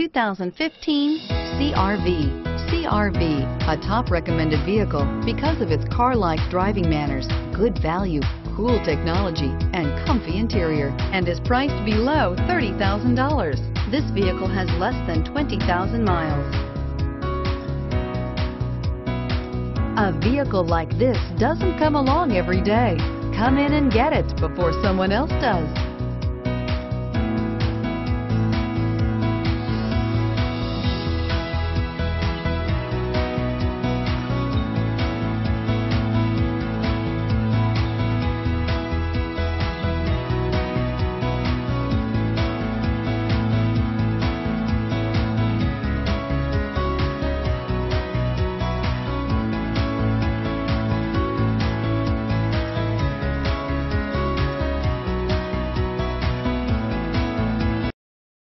2015 CR-V. CR-V, a top recommended vehicle because of its car-like driving manners, good value, cool technology, and comfy interior, and is priced below $30,000. This vehicle has less than 20,000 miles. A vehicle like this doesn't come along every day. Come in and get it before someone else does.